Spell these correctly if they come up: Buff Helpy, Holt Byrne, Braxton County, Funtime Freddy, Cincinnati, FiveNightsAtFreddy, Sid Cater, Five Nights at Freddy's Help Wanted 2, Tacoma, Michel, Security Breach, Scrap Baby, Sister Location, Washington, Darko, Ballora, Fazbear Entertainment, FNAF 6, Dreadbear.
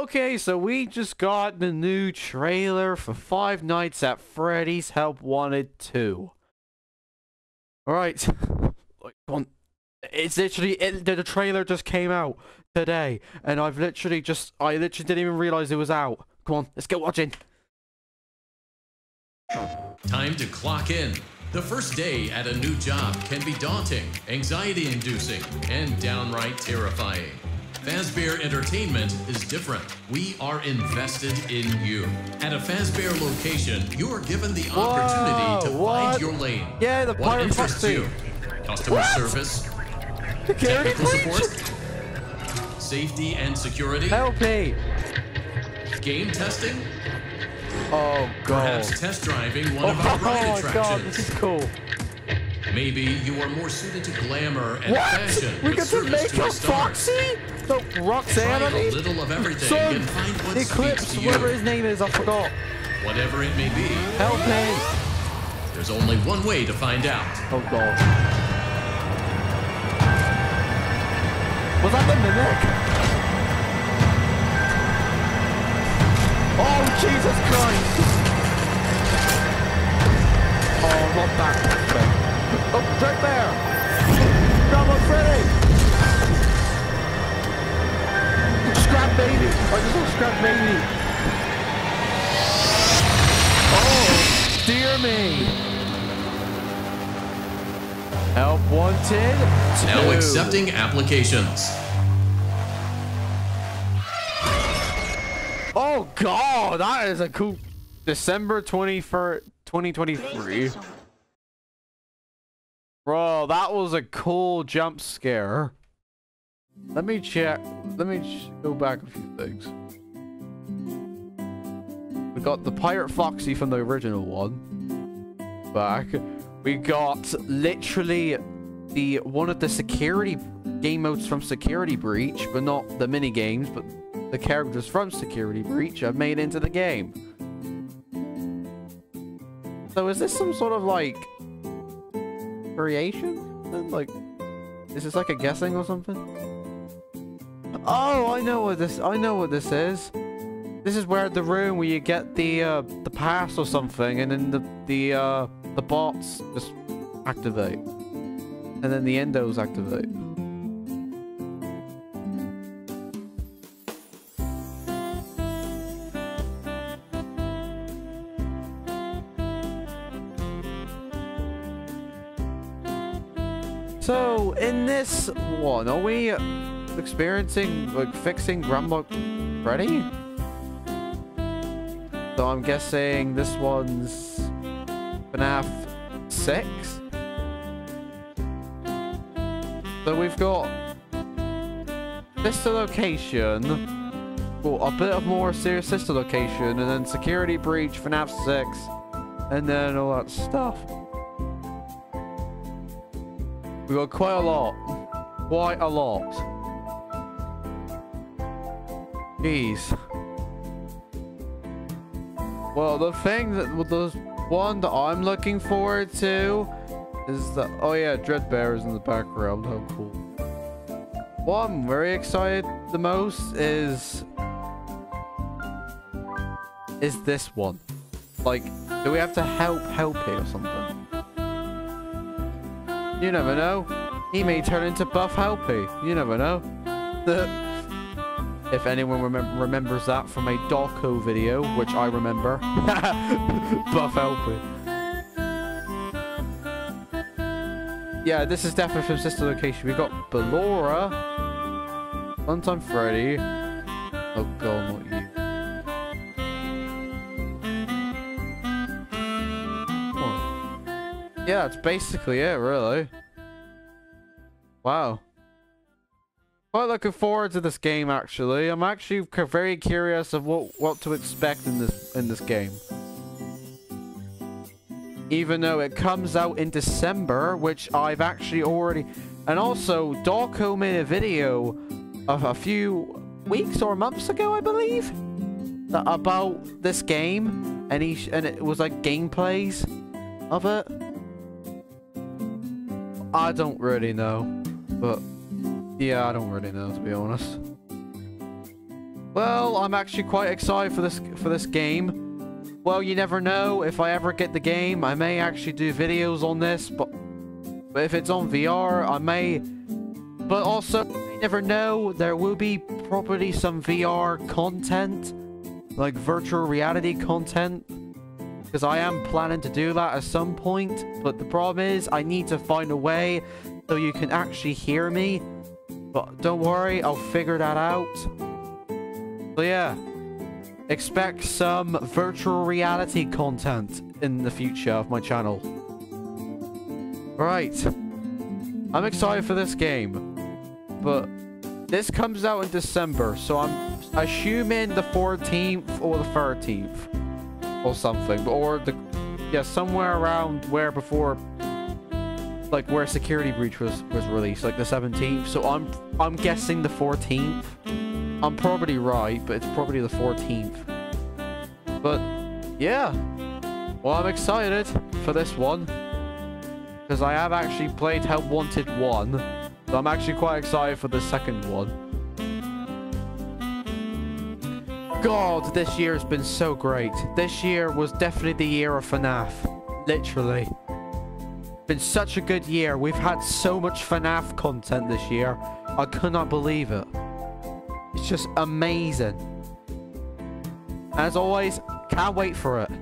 Okay, so we just got the new trailer for Five Nights at Freddy's Help Wanted 2. Alright. It's literally, the trailer just came out today, and I've literally just, I literally didn't even realize it was out. Come on, let's get watching. Time to clock in. The first day at a new job can be daunting, anxiety-inducing, and downright terrifying. Fazbear Entertainment is different. We are invested in you. At a Fazbear location, you are given the opportunity to find your lane. Yeah, the pirate interests you. Customer service, technical support, safety and security, help me, game testing, perhaps test driving one of our ride attractions. God, this is cool. Maybe you are more suited to glamour and fashion. We got to make a Foxy? The Roxanne? A little of everything and find what Eclipse, whatever his name is, I forgot. Whatever it may be. Help me. There's only one way to find out. Oh god. Was that the mimic? Oh Jesus Christ! Oh, not that. Oh, Dreadbear! Come on, Freddy! Scrap baby! I just want scrap baby! Oh, dear me! Help wanted. Now accepting applications. Oh god, that is a cool December 21st, 2023. Bro, that was a cool jump scare. Let me check. Let me go back a few things. We got the Pirate Foxy from the original one. Back. We got literally the one of the security game modes from Security Breach, but not the mini games, but the characters from Security Breach are made into the game. So is this some sort of like variation? Like, is this like a guessing or something? Oh, I know what this. I know what this is. This is where the room where you get the pass or something, and then the bots just activate, and then the endos activate. So in this one, are we experiencing like fixing Grandma Freddy? So I'm guessing this one's FNAF 6. So we've got Sister Location, well a bit of more serious Sister Location, and then Security Breach, FNAF 6, and then all that stuff. We got quite a lot. Quite a lot. Jeez. Well, the thing that the one that I'm looking forward to is the Dreadbear is in the background. How cool. What I'm very excited the most is this one. Like, do we have to help here or something? You never know. He may turn into Buff Helpy. You never know. If anyone remembers that from a Darko video, which I remember. Buff Helpy. Yeah, this is definitely from Sister Location. We got Ballora, Funtime Freddy. Oh god, not you. Yeah, that's basically it, really. Wow. Quite looking forward to this game, actually. I'm actually very curious of what to expect in this game. Even though it comes out in December, which I've actually already... And also, Darko made a video of a few weeks or months ago, I believe, about this game, and it was like gameplays of it. I don't really know, but yeah, I don't really know, to be honest. Well, I'm actually quite excited for this game. Well, you never know. If I ever get the game, I may actually do videos on this, but if it's on VR, I may. But also, you never know. There will be probably some VR content, like virtual reality content, because I am planning to do that at some point. But the problem is, I need to find a way so you can actually hear me. But don't worry, I'll figure that out. So yeah, expect some virtual reality content in the future of my channel. Right, I'm excited for this game, but this comes out in December, so I'm assuming the 14th or the 13th or something, or the, yeah, somewhere around where before, like where Security Breach was released, like the 17th. So I'm guessing the 14th. I'm probably right, but it's probably the 14th. But yeah, well, I'm excited for this one because I have actually played Help Wanted 1, so I'm actually quite excited for the second one. God, this year has been so great. This year was definitely the year of FNAF, literally. Been such a good year. We've had so much FNAF content this year. I could not believe it. It's just amazing. As always, can't wait for it.